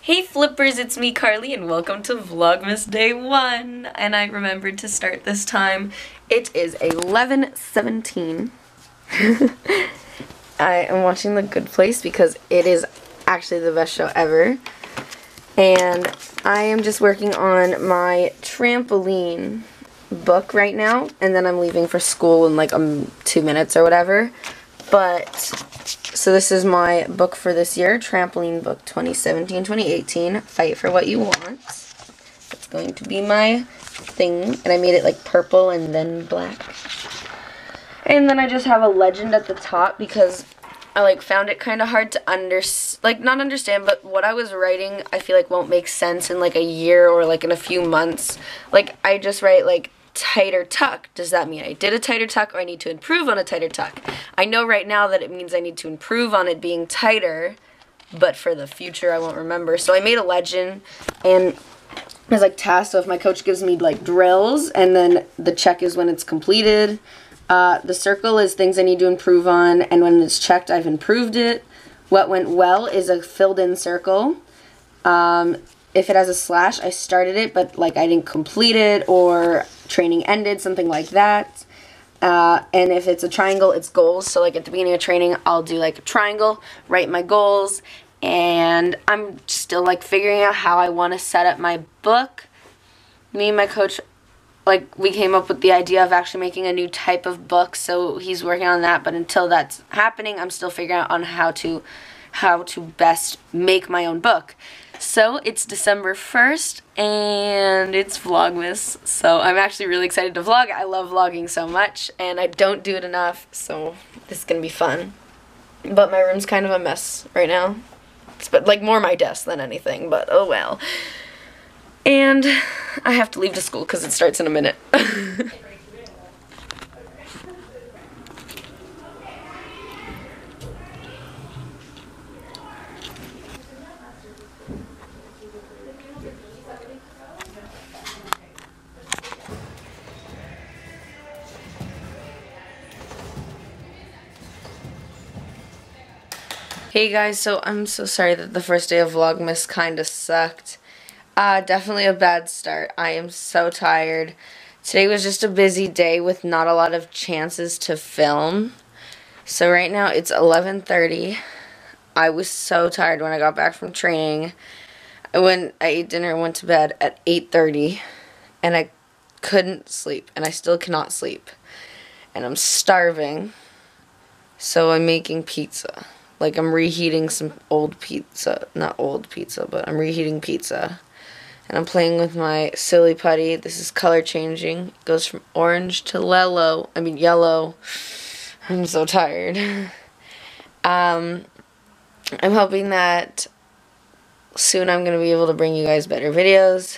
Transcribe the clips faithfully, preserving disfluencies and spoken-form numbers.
Hey flippers, it's me Carly and welcome to Vlogmas Day one. And I remembered to start this time. It is eleven seventeen. I am watching The Good Place because it is actually the best show ever. And I am just working on my trampoline book right now, and then I'm leaving for school in like um, two minutes or whatever. But so this is my book for this year, Trampoline Book twenty seventeen twenty eighteen, Fight for What You Want. It's going to be my thing, and I made it like purple and then black. And then I just have a legend at the top because I like found it kind of hard to under like not understand, but what I was writing I feel like won't make sense in like a year or like in a few months. Like I just write like tighter tuck. Does that mean I did a tighter tuck or I need to improve on a tighter tuck? I know right now that it means I need to improve on it being tighter, but for the future I won't remember. So I made a legend and there's like tasks. So if my coach gives me like drills, and then the check is when it's completed. Uh, the circle is things I need to improve on, and when it's checked I've improved it. What went well is a filled in circle. Um, if it has a slash, I started it but like I didn't complete it, or training ended, something like that. Uh, and if it's a triangle, it's goals. So like at the beginning of training, I'll do like a triangle, write my goals, and I'm still like figuring out how I want to set up my book. Me and my coach, like we came up with the idea of actually making a new type of book, so he's working on that, but until that's happening, I'm still figuring out on how to how to best make my own book. So it's December first and it's Vlogmas, so I'm actually really excited to vlog. I love vlogging so much and I don't do it enough, so this is gonna be fun. But my room's kind of a mess right now. It's but like more my desk than anything, but oh well. And I have to leave to school because it starts in a minute. Hey guys, so I'm so sorry that the first day of Vlogmas kind of sucked. Uh, definitely a bad start. I am so tired. Today was just a busy day with not a lot of chances to film. So right now it's eleven thirty. I was so tired when I got back from training. I, went, I ate dinner and went to bed at eight thirty. And I couldn't sleep. And I still cannot sleep. And I'm starving. So I'm making pizza. Like I'm reheating some old pizza. Not old pizza, but I'm reheating pizza. And I'm playing with my silly putty. This is color changing. It goes from orange to yellow. I mean yellow. I'm so tired. um, I'm hoping that soon I'm going to be able to bring you guys better videos.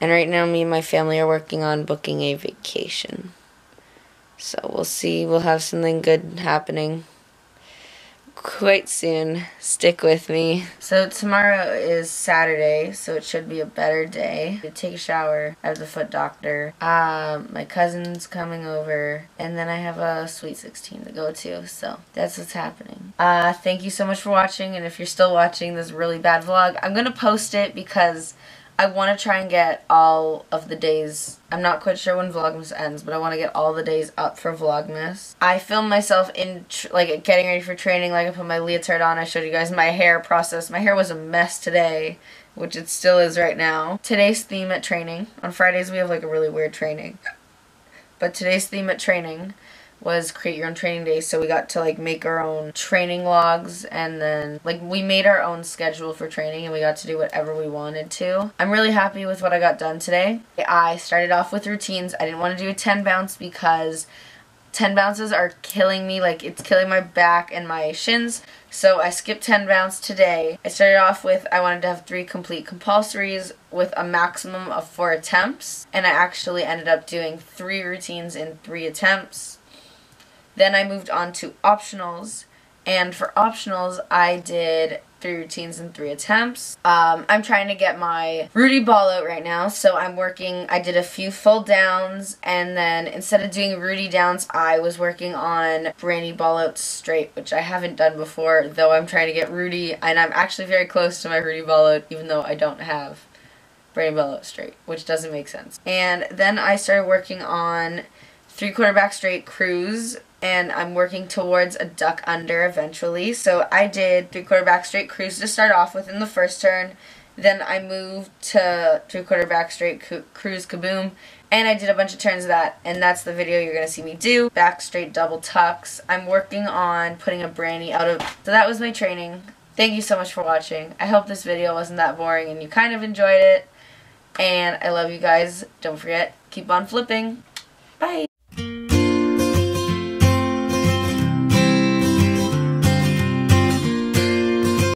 And right now me and my family are working on booking a vacation. So we'll see. We'll have something good happening quite soon. Stick with me. So tomorrow is Saturday, so it should be a better day. I take a shower. I have the foot doctor. Um, my cousin's coming over, and then I have a Sweet sixteen to go to, so that's what's happening. Uh, thank you so much for watching, and if you're still watching this really bad vlog, I'm gonna post it because I want to try and get all of the days. I'm not quite sure when Vlogmas ends, but I want to get all the days up for Vlogmas. I filmed myself in, tr like, getting ready for training. Like, I put my leotard on. I showed you guys my hair process. My hair was a mess today, which it still is right now. Today's theme at training. On Fridays, we have, like, a really weird training. But today's theme at training was create your own training days, so we got to like make our own training logs, and then like we made our own schedule for training and we got to do whatever we wanted to. I'm really happy with what I got done today. I started off with routines. I didn't want to do a ten bounce because ten bounces are killing me, like it's killing my back and my shins, so I skipped ten bounce today. I started off with I wanted to have three complete compulsories with a maximum of four attempts, and I actually ended up doing three routines in three attempts. Then I moved on to optionals, And for optionals, I did three routines and three attempts. Um, I'm trying to get my Rudy ball out right now, so I'm working, I did a few full downs, and then instead of doing Rudy downs, I was working on Brandy ball out straight, which I haven't done before, though I'm trying to get Rudy, and I'm actually very close to my Rudy ball out, even though I don't have Brandy ball out straight, which doesn't make sense. And then I started working on three quarter back straight cruise, and I'm working towards a duck under eventually. So I did three-quarter back straight cruise to start off with in the first turn. Then I moved to three-quarter back straight cruise kaboom. And I did a bunch of turns of that. And that's the video you're going to see me do. Back straight double tucks. I'm working on putting a Brandy out of... So that was my training. Thank you so much for watching. I hope this video wasn't that boring and you kind of enjoyed it. And I love you guys. Don't forget, keep on flipping. Bye!